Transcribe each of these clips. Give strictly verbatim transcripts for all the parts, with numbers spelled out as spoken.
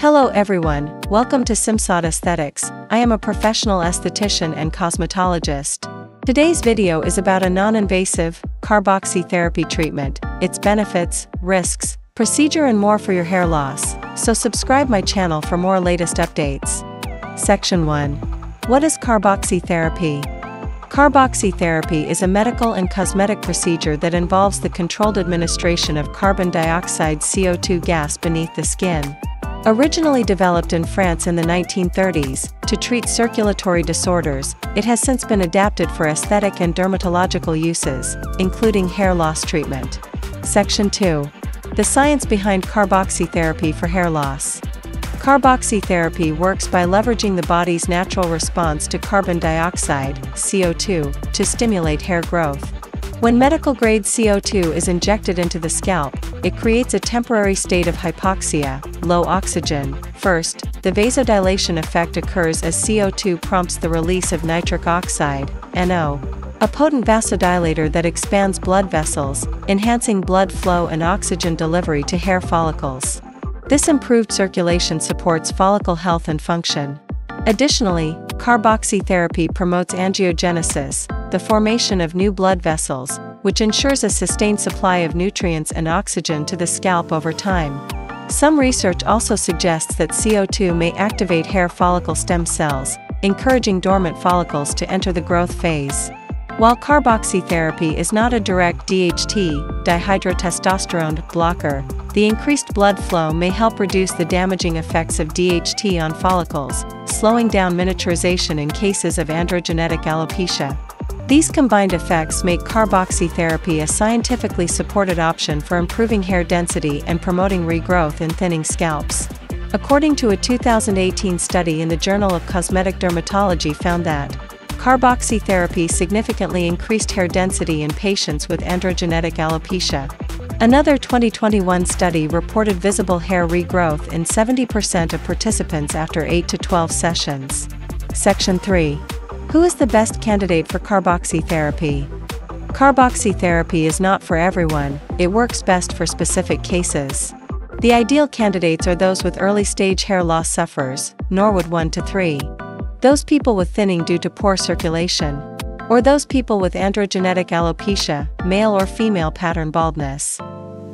Hello everyone, welcome to SimSad Aesthetics. I am a professional esthetician and cosmetologist. Today's video is about a non-invasive, carboxytherapy treatment, its benefits, risks, procedure and more for your hair loss, so subscribe my channel for more latest updates. Section one. What is carboxytherapy? Carboxytherapy is a medical and cosmetic procedure that involves the controlled administration of carbon dioxide C O two gas beneath the skin. Originally developed in France in the nineteen thirties, to treat circulatory disorders, it has since been adapted for aesthetic and dermatological uses, including hair loss treatment. Section two. The science behind carboxytherapy for hair loss. Carboxytherapy works by leveraging the body's natural response to carbon dioxide, C O two, to stimulate hair growth. When medical-grade C O two is injected into the scalp, it creates a temporary state of hypoxia, low oxygen. First, the vasodilation effect occurs as C O two prompts the release of nitric oxide, N O, a potent vasodilator that expands blood vessels, enhancing blood flow and oxygen delivery to hair follicles. This improved circulation supports follicle health and function. Additionally, carboxytherapy promotes angiogenesis, the formation of new blood vessels, which ensures a sustained supply of nutrients and oxygen to the scalp over time. Some research also suggests that C O two may activate hair follicle stem cells, encouraging dormant follicles to enter the growth phase. While carboxytherapy is not a direct D H T, dihydrotestosterone, blocker, the increased blood flow may help reduce the damaging effects of D H T on follicles, slowing down miniaturization in cases of androgenetic alopecia. These combined effects make carboxytherapy a scientifically supported option for improving hair density and promoting regrowth in thinning scalps. According to a two thousand eighteen study in the Journal of Cosmetic Dermatology found that carboxytherapy significantly increased hair density in patients with androgenetic alopecia. Another twenty twenty-one study reported visible hair regrowth in seventy percent of participants after eight to twelve sessions. Section three. Who is the best candidate for carboxytherapy? Carboxytherapy is not for everyone, it works best for specific cases. The ideal candidates are those with early-stage hair loss sufferers, Norwood one to three. Those people with thinning due to poor circulation. Or those people with androgenetic alopecia, male or female pattern baldness.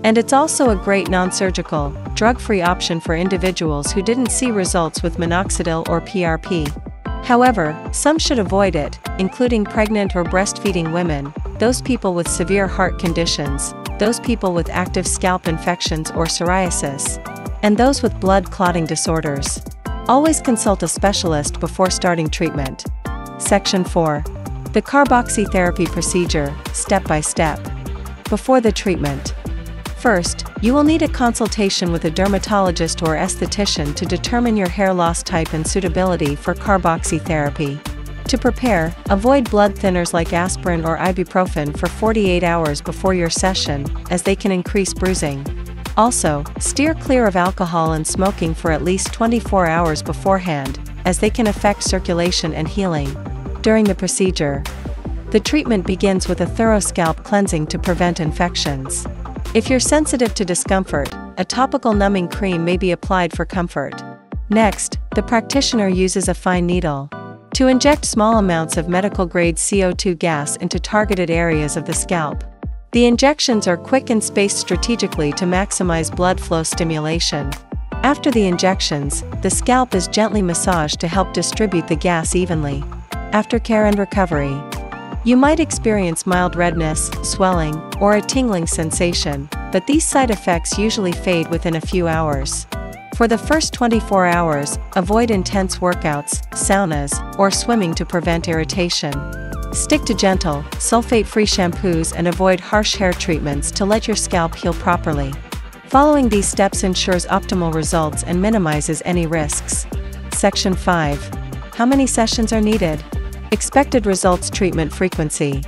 And it's also a great non-surgical, drug-free option for individuals who didn't see results with minoxidil or P R P. However, some should avoid it, including pregnant or breastfeeding women, those people with severe heart conditions, those people with active scalp infections or psoriasis, and those with blood clotting disorders. Always consult a specialist before starting treatment. Section four. The carboxytherapy procedure, step by step. Before the treatment. First, you will need a consultation with a dermatologist or esthetician to determine your hair loss type and suitability for carboxytherapy. To prepare, avoid blood thinners like aspirin or ibuprofen for forty-eight hours before your session, as they can increase bruising. Also, steer clear of alcohol and smoking for at least twenty-four hours beforehand, as they can affect circulation and healing. During the procedure, the treatment begins with a thorough scalp cleansing to prevent infections. If you're sensitive to discomfort, a topical numbing cream may be applied for comfort. Next, the practitioner uses a fine needle to inject small amounts of medical-grade C O two gas into targeted areas of the scalp. The injections are quick and spaced strategically to maximize blood flow stimulation. After the injections, the scalp is gently massaged to help distribute the gas evenly. Aftercare and recovery. You might experience mild redness, swelling, or a tingling sensation, but these side effects usually fade within a few hours. For the first twenty-four hours, avoid intense workouts, saunas, or swimming to prevent irritation. Stick to gentle, sulfate-free shampoos and avoid harsh hair treatments to let your scalp heal properly. Following these steps ensures optimal results and minimizes any risks. Section five. How many sessions are needed? Expected results. Treatment frequency.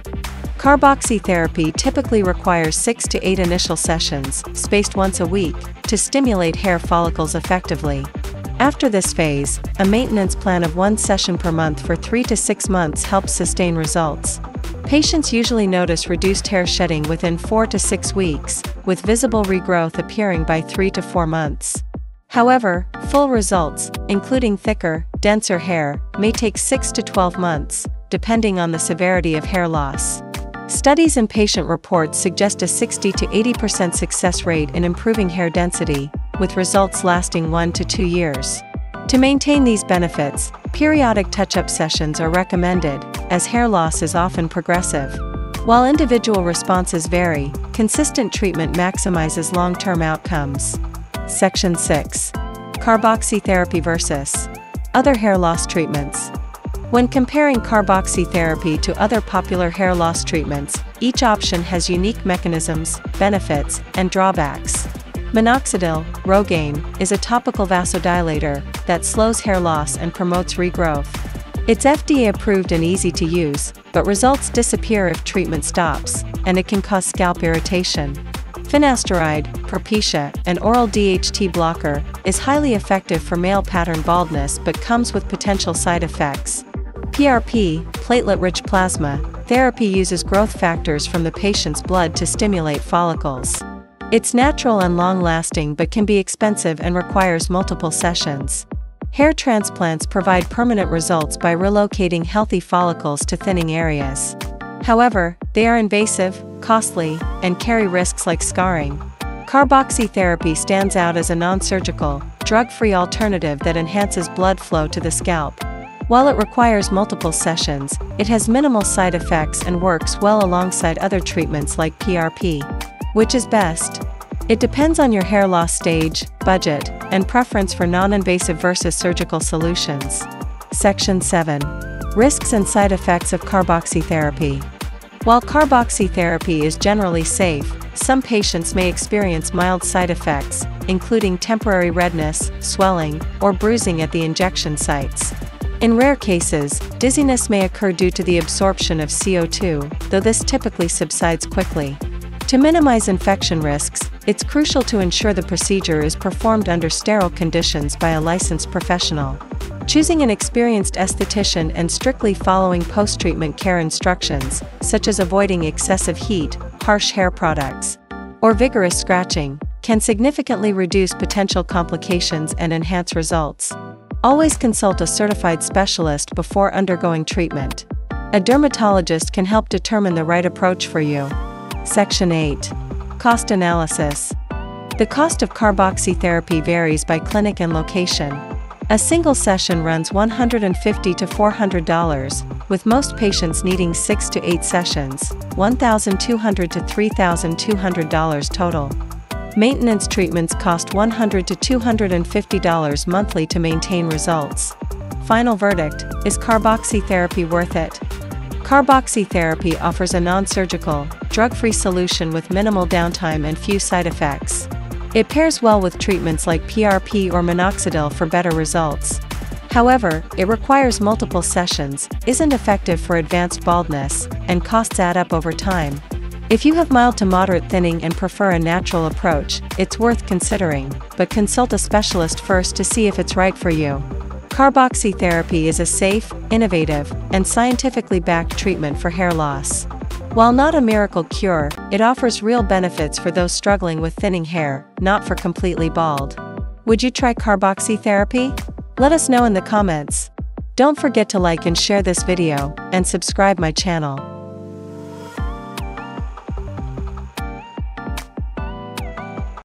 Carboxytherapy typically requires six to eight initial sessions, spaced once a week, to stimulate hair follicles effectively. After this phase, a maintenance plan of one session per month for three to six months helps sustain results. Patients usually notice reduced hair shedding within four to six weeks, with visible regrowth appearing by three to four months. However, full results, including thicker, denser hair, may take six to twelve months, depending on the severity of hair loss. Studies and patient reports suggest a sixty to eighty percent success rate in improving hair density, with results lasting one to two years. To maintain these benefits, periodic touch-up sessions are recommended, as hair loss is often progressive. While individual responses vary, consistent treatment maximizes long-term outcomes. Section six. Carboxytherapy versus other hair loss treatments. When comparing carboxytherapy to other popular hair loss treatments, each option has unique mechanisms, benefits, and drawbacks. Minoxidil, Rogaine, is a topical vasodilator that slows hair loss and promotes regrowth. It's F D A-approved and easy to use, but results disappear if treatment stops, and it can cause scalp irritation. Finasteride, Propecia, an oral D H T blocker, is highly effective for male pattern baldness but comes with potential side effects. P R P, platelet-rich plasma, therapy uses growth factors from the patient's blood to stimulate follicles. It's natural and long-lasting but can be expensive and requires multiple sessions. Hair transplants provide permanent results by relocating healthy follicles to thinning areas. However, they are invasive, costly, and carry risks like scarring. Carboxytherapy stands out as a non-surgical, drug-free alternative that enhances blood flow to the scalp. While it requires multiple sessions, it has minimal side effects and works well alongside other treatments like P R P. Which is best? It depends on your hair loss stage, budget, and preference for non-invasive versus surgical solutions. Section seven. Risks and side effects of carboxytherapy. While carboxytherapy is generally safe, some patients may experience mild side effects, including temporary redness, swelling, or bruising at the injection sites. In rare cases, dizziness may occur due to the absorption of C O two, though this typically subsides quickly. To minimize infection risks, it's crucial to ensure the procedure is performed under sterile conditions by a licensed professional. Choosing an experienced esthetician and strictly following post-treatment care instructions, such as avoiding excessive heat, harsh hair products, or vigorous scratching, can significantly reduce potential complications and enhance results. Always consult a certified specialist before undergoing treatment. A dermatologist can help determine the right approach for you. Section eight. Cost analysis. The cost of carboxytherapy varies by clinic and location. A single session runs one hundred fifty to four hundred dollars, with most patients needing six to eight sessions, one thousand two hundred to three thousand two hundred dollars total. Maintenance treatments cost one hundred to two hundred fifty dollars monthly to maintain results. Final verdict: is carboxytherapy worth it? Carboxytherapy offers a non-surgical, drug-free solution with minimal downtime and few side effects. It pairs well with treatments like P R P or minoxidil for better results. However, it requires multiple sessions, isn't effective for advanced baldness, and costs add up over time. If you have mild to moderate thinning and prefer a natural approach, it's worth considering, but consult a specialist first to see if it's right for you. Carboxytherapy is a safe, innovative, and scientifically backed treatment for hair loss. While not a miracle cure, it offers real benefits for those struggling with thinning hair, not for completely bald. Would you try carboxytherapy? Let us know in the comments. Don't forget to like and share this video, and subscribe my channel.